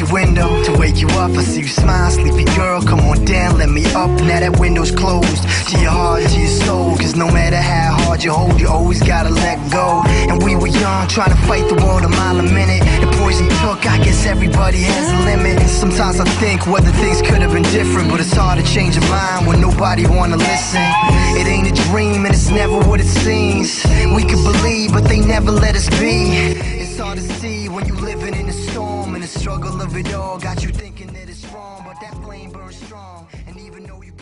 your window to wake you up. I see you smile, sleepy girl, come on down, let me up. Now that window's closed to your heart, to your soul, cause no matter how hard you hold, you always gotta let go. And we were young, trying to fight the world a mile a minute. The poison took, I guess everybody has a limit. Sometimes I think whether things could have been different, but it's hard to change your mind when nobody wanna listen. It ain't a dream and it's never what it seems. We could believe, but they never let us be. It's hard to see when you living in a storm, and the struggle of it all got you thinking that it's wrong, but that flame burns strong, and even though you